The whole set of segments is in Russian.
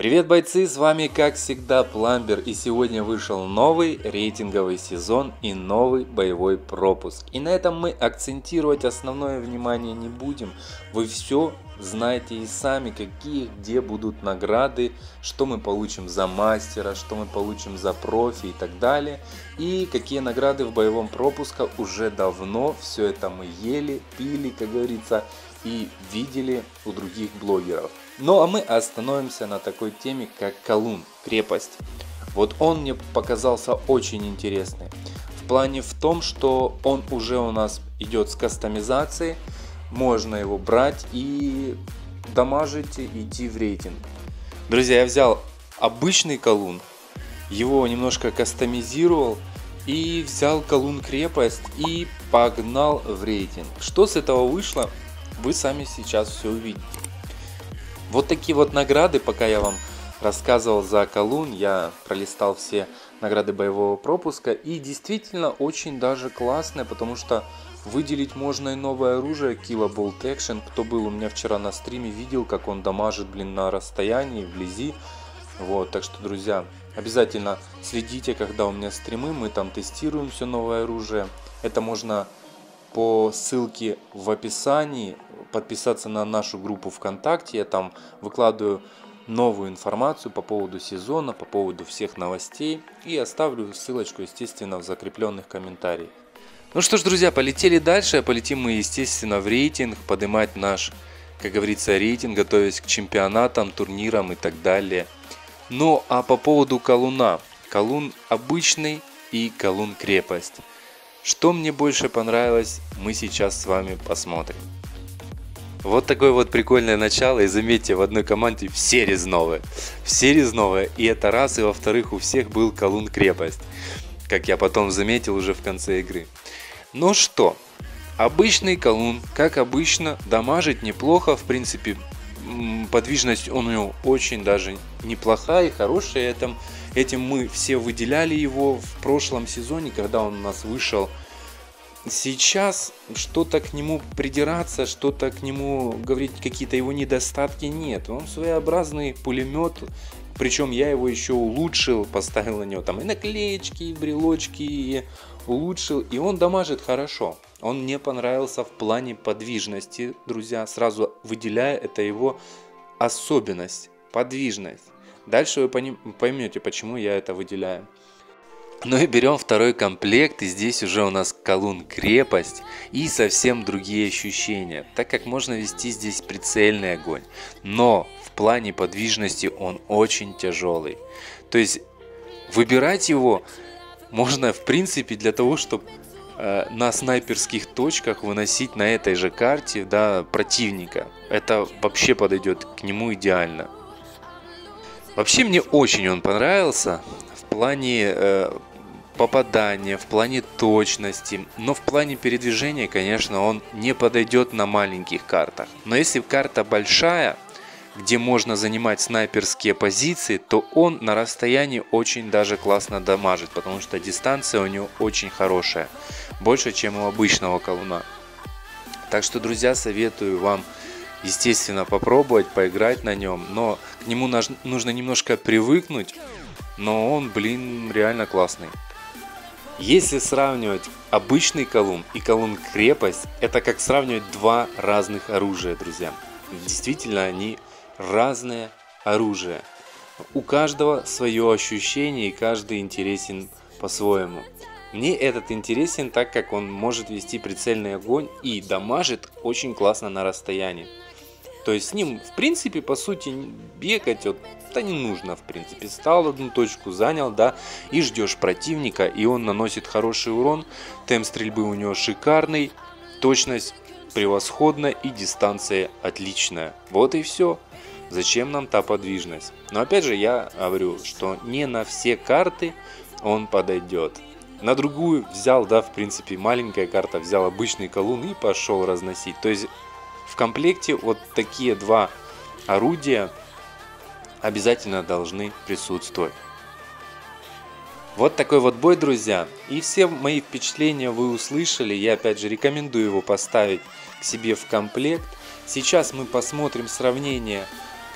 Привет, бойцы, с вами как всегда Пламбер, и сегодня вышел новый рейтинговый сезон и новый боевой пропуск. И на этом мы акцентировать основное внимание не будем, вы все знаете и сами, какие где будут награды, что мы получим за мастера, что мы получим за профи и так далее. И какие награды в боевом пропуске уже давно, все это мы ели, пили, как говорится, и видели у других блогеров. Ну а мы остановимся на такой теме, как Колун Крепость. Вот он мне показался очень интересный. В плане в том, что он уже у нас идет с кастомизацией. Можно его брать и дамажить, идти в рейтинг. Друзья, я взял обычный Колун, его немножко кастомизировал и взял Колун Крепость и погнал в рейтинг. Что с этого вышло, вы сами сейчас все увидите. Вот такие вот награды, пока я вам рассказывал за Колун, я пролистал все награды боевого пропуска. И действительно очень даже классные, потому что выделить можно и новое оружие Кива Болт Экшен. Кто был у меня вчера на стриме, видел, как он дамажит, блин, на расстоянии, вблизи. Вот, так что, друзья, обязательно следите, когда у меня стримы, мы там тестируем все новое оружие. Это можно по ссылке в описании подписаться на нашу группу ВКонтакте. Я там выкладываю новую информацию по поводу сезона, по поводу всех новостей. И оставлю ссылочку, естественно, в закрепленных комментариях. Ну что ж, друзья, полетели дальше. А полетим мы, естественно, в рейтинг, поднимать наш, как говорится, рейтинг, готовясь к чемпионатам, турнирам и так далее. Ну а по поводу Колуна. Колун обычный и Колун Крепость. Что мне больше понравилось, мы сейчас с вами посмотрим. Вот такое вот прикольное начало. И заметьте, в одной команде все резновые. Все резновые. И это раз. И во-вторых, у всех был Колун Крепость. Как я потом заметил уже в конце игры. Ну что, обычный Колун, как обычно, дамажит неплохо. В принципе, подвижность у него очень даже неплохая и хорошая. Этим мы все выделяли его в прошлом сезоне, когда он у нас вышел. Сейчас что-то к нему придираться, что-то к нему говорить, какие-то его недостатки нет. Он своеобразный пулемет, причем я его еще улучшил, поставил на него там и наклеечки, и брелочки, и улучшил. И он дамажит хорошо. Он мне понравился в плане подвижности, друзья, сразу выделяя это его особенность, подвижность. Дальше вы поймете, почему я это выделяю. Ну и берем второй комплект, и здесь уже у нас Колун Крепость и совсем другие ощущения, так как можно вести здесь прицельный огонь, но в плане подвижности он очень тяжелый. То есть выбирать его можно в принципе для того, чтобы на снайперских точках выносить на этой же карте, да, противника. Это вообще подойдет к нему идеально. Вообще мне очень он понравился в плане попадания, в плане точности, но в плане передвижения, конечно, он не подойдет на маленьких картах. Но если карта большая, где можно занимать снайперские позиции, то он на расстоянии очень даже классно дамажит, потому что дистанция у него очень хорошая, больше, чем у обычного Колуна. Так что, друзья, советую вам, естественно, попробовать, поиграть на нем, но к нему нужно немножко привыкнуть, но он, блин, реально классный. Если сравнивать обычный Колун и Колун Крепость, это как сравнивать два разных оружия, друзья. Действительно, они разные оружия. У каждого свое ощущение, и каждый интересен по-своему. Мне этот интересен, так как он может вести прицельный огонь и дамажит очень классно на расстоянии. То есть с ним, в принципе, по сути, бегать вот, да не нужно, в принципе. Стал одну точку, занял, да, и ждешь противника, и он наносит хороший урон. Темп стрельбы у него шикарный, точность превосходная и дистанция отличная. Вот и все. Зачем нам та подвижность? Но опять же, я говорю, что не на все карты он подойдет. На другую взял, да, в принципе, маленькая карта, взял обычный Колун и пошел разносить. То есть в комплекте вот такие два орудия обязательно должны присутствовать. Вот такой вот бой, друзья. И все мои впечатления вы услышали. Я опять же рекомендую его поставить к себе в комплект. Сейчас мы посмотрим сравнение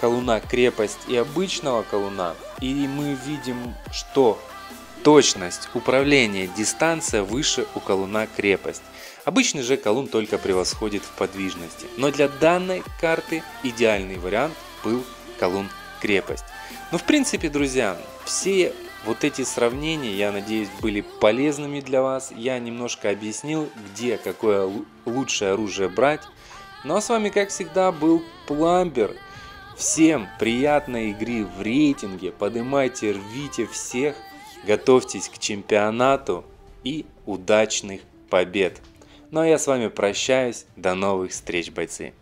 колуна крепость и обычного колуна, и мы видим, что точность управления, дистанция выше у колуна крепость. Обычный же колун только превосходит в подвижности. Но для данной карты идеальный вариант был колун крепость. Ну, в принципе, друзья, все вот эти сравнения, я надеюсь, были полезными для вас. Я немножко объяснил, где какое лучшее оружие брать. Ну а с вами, как всегда, был Пламбер. Всем приятной игры в рейтинге. Поднимайте, рвите всех. Готовьтесь к чемпионату и удачных побед. Ну а я с вами прощаюсь. До новых встреч, бойцы.